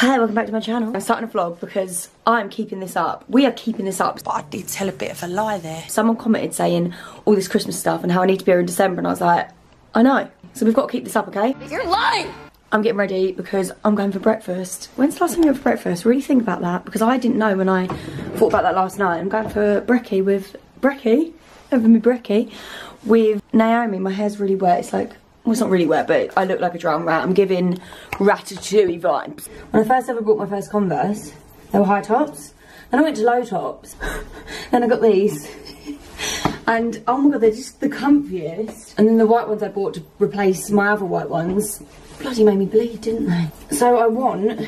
Hi, welcome back to my channel. I'm starting a vlog because I'm keeping this up. We are keeping this up. But I did tell a bit of a lie there. Someone commented saying all this Christmas stuff and how I need to be here in December, and I was like, I know. So we've got to keep this up, okay? You're lying! I'm getting ready because I'm going for breakfast. When's the last time you went for breakfast? Really think about that, because I didn't know when I thought about that last night. I'm going for brekkie with... brekkie? Over me brekkie. With Naomi. My hair's really wet. It's like... well, it's not really wet, but I look like a drowned rat. I'm giving ratatouille vibes. When I first ever bought my first Converse, they were high tops. Then I went to low tops. Then I got these. And, oh my god, they're just the comfiest. And then the white ones I bought to replace my other white ones, bloody made me bleed, didn't they? So I want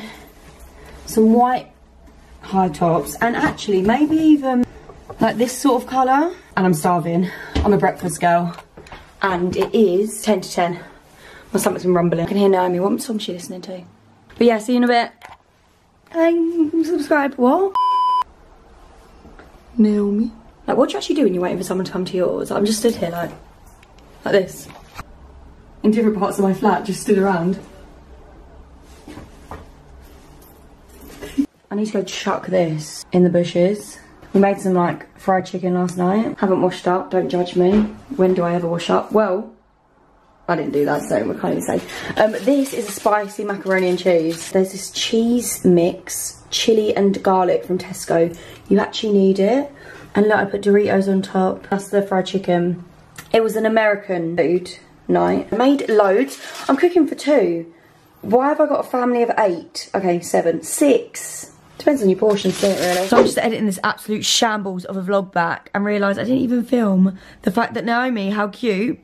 some white high tops, and actually maybe even like this sort of colour. And I'm starving. I'm a breakfast girl. And it is 10 to 10. My stomach's been rumbling. I can hear Naomi. What song is she listening to? But yeah, see you in a bit. And subscribe. What? Naomi. Like, what do you actually do when you're waiting for someone to come to yours? Like, I'm just stood here, like this. In different parts of my flat, just stood around. I need to go chuck this in the bushes. We made some like fried chicken last night. Haven't washed up, don't judge me. When do I ever wash up? Well, I didn't do that, so we can't even say. This is a spicy macaroni and cheese. There's this cheese mix, chili and garlic from Tesco. You actually need it. And look, I put Doritos on top. That's the fried chicken. It was an American food night. I made loads. I'm cooking for two. Why have I got a family of 8? Okay, 7, 6. Depends on your portions, don't it, really? So I'm just editing this absolute shambles of a vlog back and realised I didn't even film the fact that Naomi, how cute,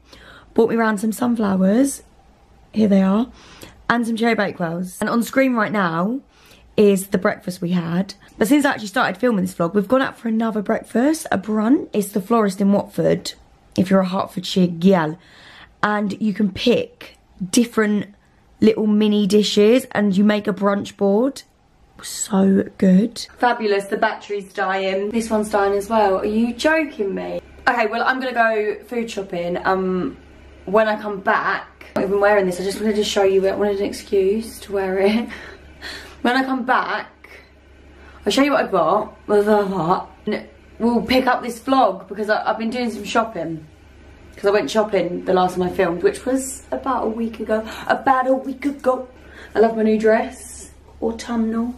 bought me round some sunflowers. Here they are. And some cherry bakewells. And on screen right now is the breakfast we had. But since I actually started filming this vlog, we've gone out for another breakfast, a brunch. It's the florist in Watford, if you're a Hertfordshire gal. And you can pick different little mini dishes and you make a brunch board. So good. Fabulous, the battery's dying. This one's dying as well. Are you joking me? Okay, well, I'm gonna go food shopping. When I come back, I'm not even wearing this, I just wanted to show you it. I wanted an excuse to wear it. When I come back, I'll show you what I got. We'll pick up this vlog because I've been doing some shopping. Because I went shopping the last time I filmed, which was about a week ago. About a week ago. I love my new dress. Autumnal.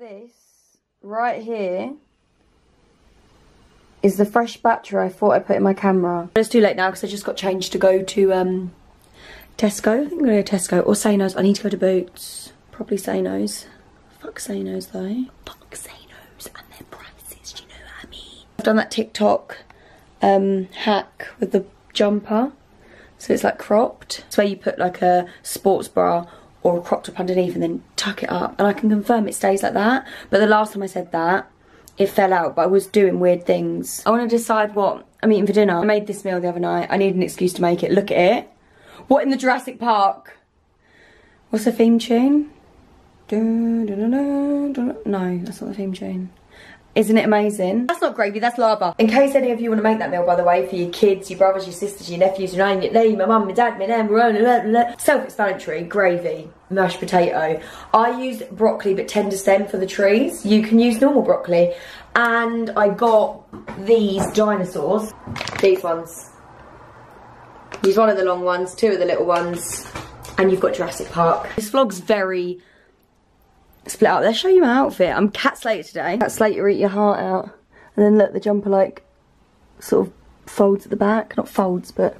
This right here is the fresh battery I thought I put in my camera. But it's too late now because I just got changed to go to Tesco. I think I'm going to go to Tesco or Sainsbury's. I need to go to Boots. Probably Sainsbury's. Fuck Sainsbury's though. Fuck Sainsbury's and their prices, do you know what I mean? I've done that TikTok hack with the jumper. So it's like cropped. It's where you put like a sports bra or cropped up underneath and then tuck it up, and I can confirm it stays like that, but the last time I said that it fell out, but I was doing weird things. I want to decide what I'm eating for dinner. I made this meal the other night. I need an excuse to make it. Look at it. What in the Jurassic Park? What's the theme tune? Dun, dun, dun, dun, dun. No, that's not the theme tune. Isn't it amazing? That's not gravy, that's lava. In case any of you want to make that meal, by the way, for your kids, your brothers, your sisters, your nephews, your name, my mum, my dad, my name, self-explanatory, gravy, mashed potato. I used broccoli, but tender stem for the trees. You can use normal broccoli. And I got these dinosaurs. These ones. Use one of the long ones, 2 of the little ones. And you've got Jurassic Park. This vlog's very... split up. Let's show you my outfit. I'm Kat Slater today. Kat Slater, eat your heart out. And then look, the jumper like sort of folds at the back. Not folds, but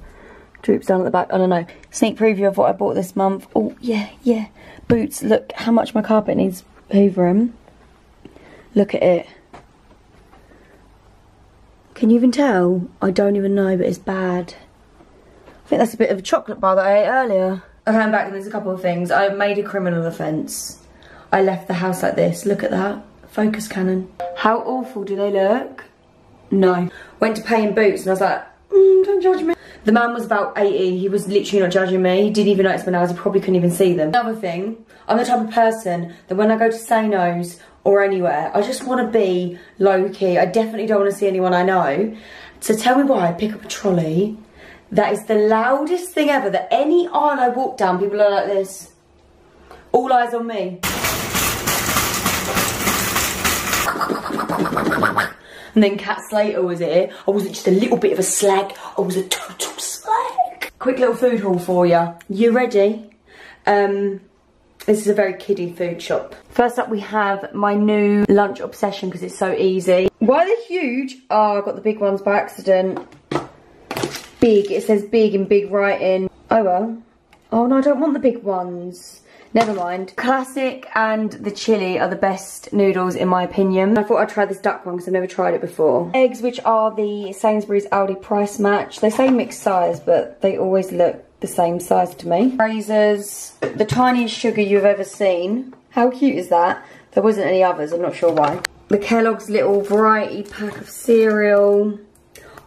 droops down at the back. I don't know. Sneak preview of what I bought this month. Oh, yeah, yeah. Boots. Look how much my carpet needs hoovering. Look at it. Can you even tell? I don't even know, but it's bad. I think that's a bit of a chocolate bar that I ate earlier. Okay, I'm back and there's a couple of things. I made a criminal offence. I left the house like this. Look at that. Focus cannon. How awful do they look? No. Went to pay in Boots and I was like, don't judge me. The man was about 80. He was literally not judging me. He didn't even notice my nails. He probably couldn't even see them. Another thing, I'm the type of person that when I go to Sainsbury's or anywhere, I just want to be low-key. I definitely don't want to see anyone I know. So tell me why I pick up a trolley. That is the loudest thing ever. That any aisle I walk down, people are like this. All eyes on me. And then Kat Slater was here. I wasn't just a little bit of a slag, I was a total slag. Quick little food haul for you. You ready? This is a very kiddie food shop. First up we have my new lunch obsession because it's so easy. Why are they huge? Oh, I got the big ones by accident. Big, it says big in big writing. Oh well. Oh no, I don't want the big ones. Never mind. Classic and the chilli are the best noodles in my opinion. I thought I'd try this duck one because I've never tried it before. Eggs, which are the Sainsbury's Aldi price match. They say mixed size, but they always look the same size to me. Razors, the tiniest sugar you've ever seen. How cute is that? There wasn't any others, I'm not sure why. The Kellogg's little variety pack of cereal.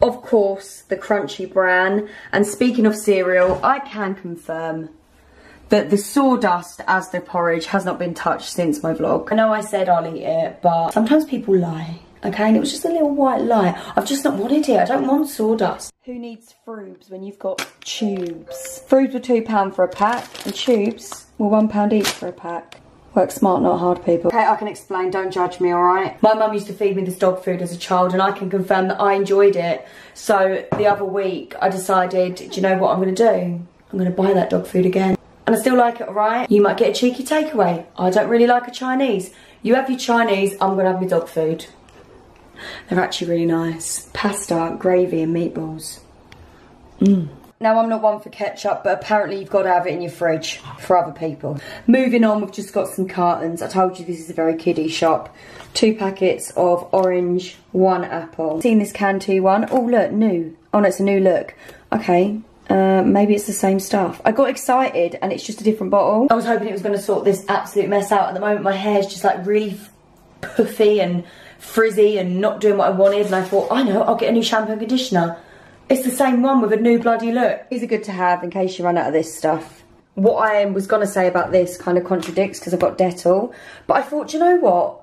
Of course, the crunchy bran. And speaking of cereal, I can confirm that the sawdust as the porridge has not been touched since my vlog. I know I said I'll eat it, but sometimes people lie, okay? And it was just a little white lie. I've just not wanted it, I don't want sawdust. Who needs froobs when you've got tubes? Froobs were £2 for a pack, and tubes were £1 each for a pack. Work smart, not hard, people. Okay, I can explain, don't judge me, all right? My mum used to feed me this dog food as a child and I can confirm that I enjoyed it. So the other week, I decided, do you know what I'm gonna do? I'm gonna buy that dog food again. And I still like it, all right? You might get a cheeky takeaway. I don't really like a Chinese. You have your Chinese, I'm gonna have my dog food. They're actually really nice. Pasta, gravy and meatballs. Mmm. Now, I'm not one for ketchup, but apparently you've got to have it in your fridge for other people. Moving on, we've just got some cartons. I told you this is a very kiddie shop. 2 packets of orange, 1 apple. Seen this Cantu one? Oh, look, new. Oh, no, it's a new look. Okay, maybe it's the same stuff. I got excited, and it's just a different bottle. I was hoping it was going to sort this absolute mess out. At the moment, my hair's just, like, really puffy and frizzy and not doing what I wanted. And I thought, I know, I'll get a new shampoo and conditioner. It's the same one with a new bloody look. These are good to have in case you run out of this stuff. What I was going to say about this kind of contradicts because I've got Dettol. But I thought, you know what?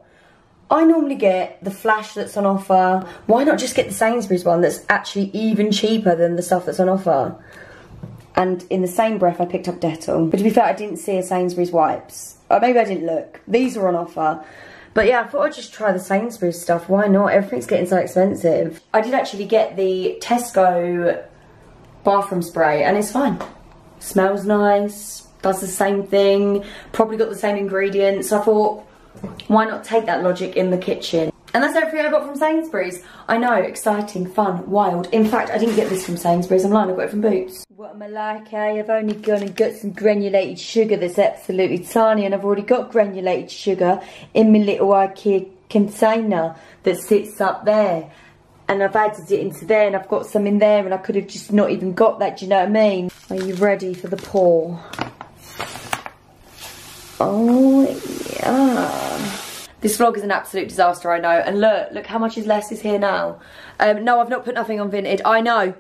I normally get the Flash that's on offer. Why not just get the Sainsbury's one that's actually even cheaper than the stuff that's on offer? And in the same breath, I picked up Dettol. But to be fair, I didn't see a Sainsbury's wipes. Or maybe I didn't look. These are on offer. But yeah, I thought I'd just try the Sainsbury's stuff. Why not? Everything's getting so expensive. I did actually get the Tesco bathroom spray and it's fine. Smells nice, does the same thing, probably got the same ingredients. So I thought, why not take that logic in the kitchen? And that's everything I got from Sainsbury's. I know, exciting, fun, wild. In fact, I didn't get this from Sainsbury's, I'm lying, I got it from Boots. What am I like, eh? I've only gone and got some granulated sugar that's absolutely tiny and I've already got granulated sugar in my little IKEA container that sits up there. And I've added it into there and I've got some in there and I could have just not even got that, do you know what I mean? Are you ready for the pour? Oh, yeah. This vlog is an absolute disaster, I know. And look, look how much is less is here now. No, I've not put nothing on Vinted. I know.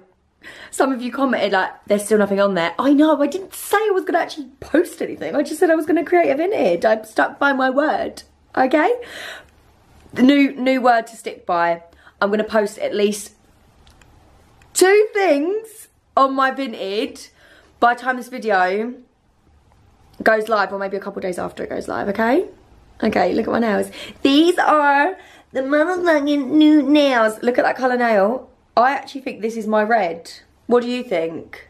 Some of you commented, like, there's still nothing on there. I know, I didn't say I was going to actually post anything. I just said I was going to create a Vinted. I'm stuck by my word, okay? The new word to stick by. I'm going to post at least 2 things on my Vinted by the time this video goes live, or maybe a couple days after it goes live, okay? Okay, look at my nails. These are the motherfucking new nails. Look at that colour nail. I actually think this is my red. What do you think?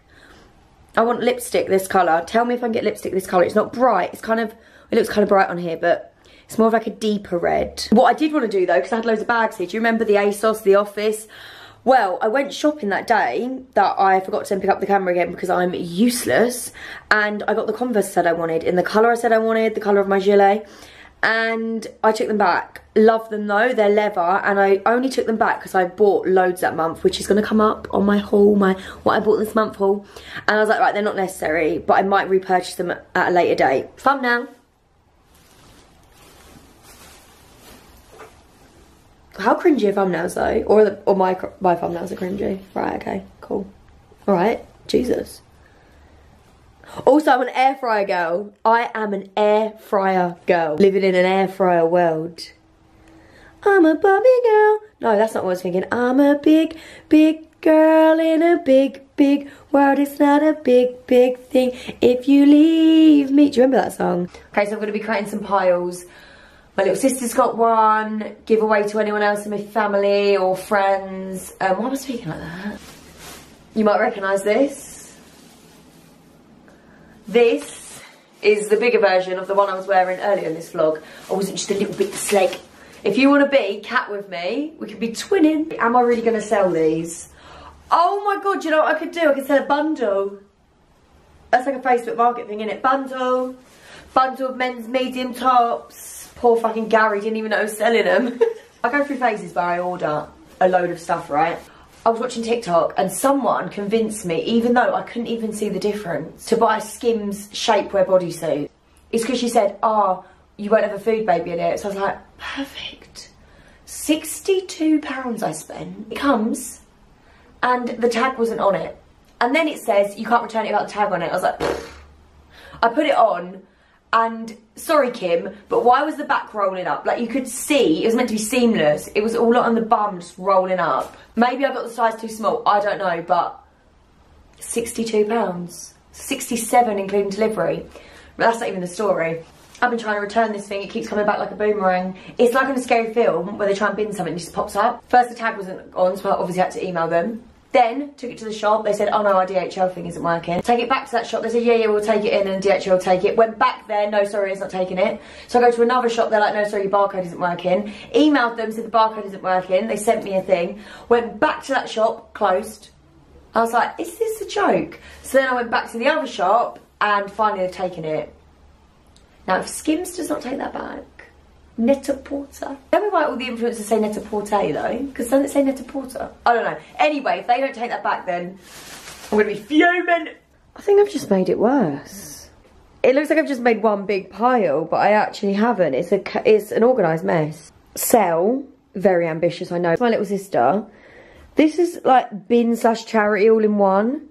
I want lipstick this colour. Tell me if I can get lipstick this colour. It's not bright. It's kind of, it looks kind of bright on here, but it's more of like a deeper red. What I did want to do though, because I had loads of bags here. Do you remember the ASOS, the office? Well, I went shopping that day that I forgot to pick up the camera again because I'm useless. And I got the Converse I said I wanted in the colour I said I wanted, the colour of my gilet. And I took them back. Love them though, they're leather, and I only took them back because I bought loads that month, which is going to come up on my haul, my what I bought this month haul. And I was like, right, they're not necessary, but I might repurchase them at a later date. Thumbnail. How cringy are thumbnails though? Or my thumbnails are cringy. Right, okay, cool. All right, Jesus. Also, I'm an air fryer girl. I am an air fryer girl. Living in an air fryer world. I'm a Barbie girl. No, that's not what I was thinking. I'm a big, big girl in a big, big world. It's not a big, big thing if you leave me. Do you remember that song? Okay, so I'm going to be creating some piles. My little sister's got one. Give away to anyone else in my family or friends. Why am I speaking like that? You might recognise this. This is the bigger version of the one I was wearing earlier in this vlog. I wasn't just a little bit slick. If you want to be Kat with me, we could be twinning. Am I really going to sell these? Oh my god, you know what I could do? I could sell a bundle. That's like a Facebook market thing, innit? Bundle. Bundle of men's medium tops. Poor fucking Gary didn't even know I was selling them. I go through phases where I order a load of stuff, right? I was watching TikTok and someone convinced me, even though I couldn't even see the difference, to buy a Skims shapewear bodysuit. It's because she said, ah, oh, you won't have a food baby in it. So I was like, perfect. £62 I spent. It comes and the tag wasn't on it. And then it says you can't return it without the tag on it. I was like, pfft. I put it on and sorry Kim, but why was the back rolling up? Like you could see, it was meant to be seamless. It was all on the bum just rolling up. Maybe I got the size too small, I don't know, but £62. 67 including delivery. But that's not even the story. I've been trying to return this thing, it keeps coming back like a boomerang. It's like in a scary film where they try and bin something and it just pops up. First the tag wasn't on, so I obviously had to email them. Then took it to the shop, they said, oh no, our DHL thing isn't working. Take it back to that shop, they said, yeah, we'll take it in and DHL take it. Went back there, no, sorry, it's not taking it. So I go to another shop, they're like, no, sorry, your barcode isn't working. Emailed them, said the barcode isn't working. They sent me a thing. Went back to that shop, closed. I was like, is this a joke? So then I went back to the other shop and finally they've taken it. Now, if Skims does not take that back, Net-a-Porter. Don't we write all the influencers say Net-a-Porter though? Because doesn't it say Net-a-Porter? I don't know. Anyway, if they don't take that back then I'm going to be fuming. I think I've just made it worse. It looks like I've just made one big pile, but I actually haven't. It's an organised mess. Sell. Very ambitious, I know. It's my little sister. This is like bin/charity all in one.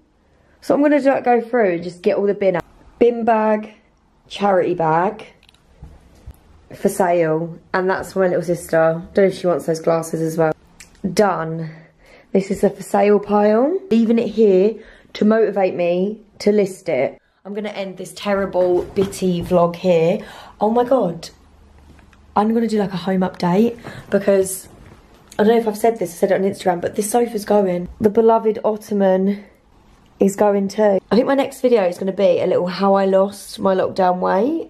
So I'm going to go through and just get all the bin out. Bin bag. Charity bag for sale, and that's for my little sister. Don't know if she wants those glasses as well. Done. This is a for sale pile. Leaving it here to motivate me to list it. I'm gonna end this terrible bitty vlog here. Oh my god, I'm gonna do like a home update because I don't know if I've said this. I said it on Instagram, but this sofa's going. The beloved ottoman is going too. I think my next video is going to be a little how I lost my lockdown weight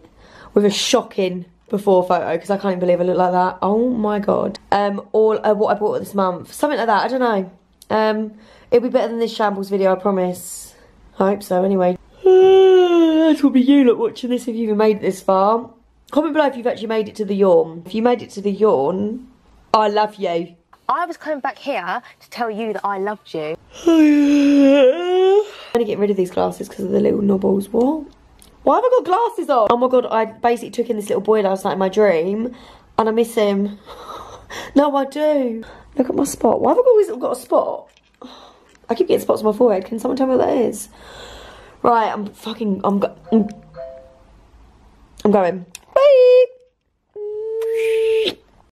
with a shocking before photo because I can't even believe I look like that. Oh my god. All what I bought this month, something like that. I don't know. It'll be better than this shambles video, I promise. I hope so. Anyway, it will be you lot watching this if you've even made it this far. Comment below if you've actually made it to the yawn. If you made it to the yawn, I love you. I was coming back here to tell you that I loved you. I'm gonna get rid of these glasses because of the little knobbles. What? Why have I got glasses on? Oh my god, I basically took in this little boy last night in my dream and I miss him. No, I do. Look at my spot. Why have I always got a spot? I keep getting spots on my forehead. Can someone tell me what that is? Right, I'm going. Bye!